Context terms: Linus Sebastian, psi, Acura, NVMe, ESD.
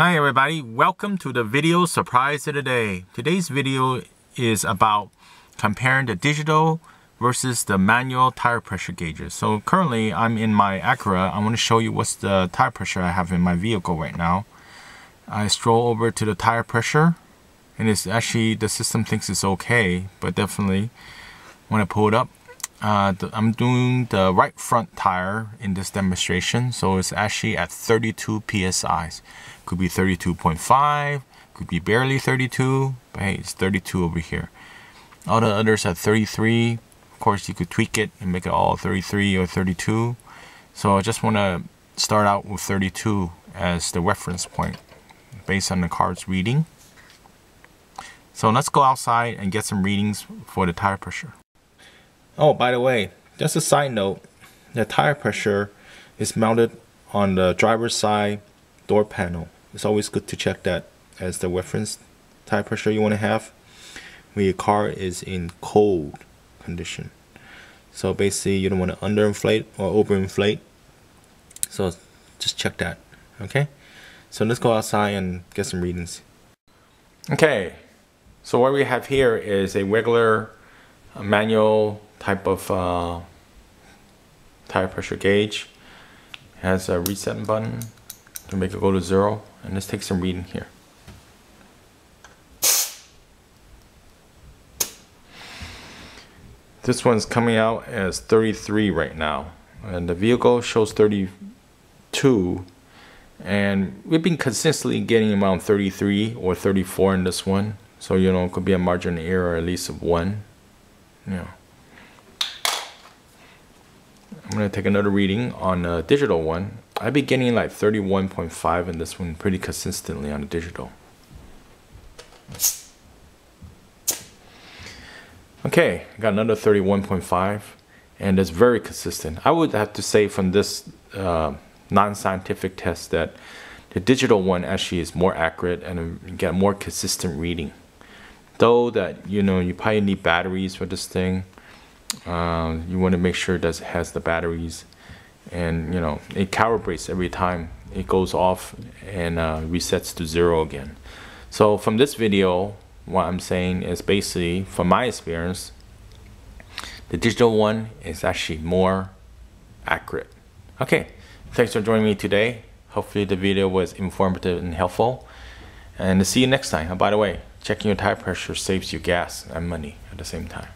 Hi everybody, welcome to the video surprise of the day. Today's video is about comparing the digital versus the manual tire pressure gauges. So currently I'm in my Acura. I want to show you what's the tire pressure I have in my vehicle right now. I stroll over to the tire pressure and it's actually, the system thinks it's okay, but definitely when I pull it up, I'm doing the right front tire in this demonstration, so it's actually at 32 psi's. Could be 32.5, could be barely 32, but hey, it's 32 over here. All the others are 33. Of course, you could tweak it and make it all 33 or 32. So I just want to start out with 32 as the reference point based on the car's reading. So let's go outside and get some readings for the tire pressure. Oh, by the way, just a side note, the tire pressure is mounted on the driver's side door panel. It's always good to check that as the reference tire pressure you want to have when your car is in cold condition. So basically you don't want to underinflate or overinflate. So just check that, okay? So let's go outside and get some readings. Okay, so what we have here is a regular manual type of tire pressure gauge. It has a reset button to make it go to zero, and let's take some reading here. This one's coming out as 33 right now, and the vehicle shows 32, and we've been consistently getting around 33 or 34 in this one, so you know, it could be a margin of error at least of one. Yeah. I'm going to take another reading on a digital one. I've been getting like 31.5 in this one pretty consistently on the digital. Okay, I got another 31.5 and it's very consistent. I would have to say from this non-scientific test that the digital one actually is more accurate and you get more consistent reading. Though that, you know, you probably need batteries for this thing. You want to make sure that it has the batteries, and you know, it calibrates every time it goes off and resets to zero again. So from this video, what I'm saying is basically from my experience, the digital one is actually more accurate. Okay, thanks for joining me today. Hopefully the video was informative and helpful, and see you next time. Oh, by the way, checking your tire pressure saves you gas and money at the same time.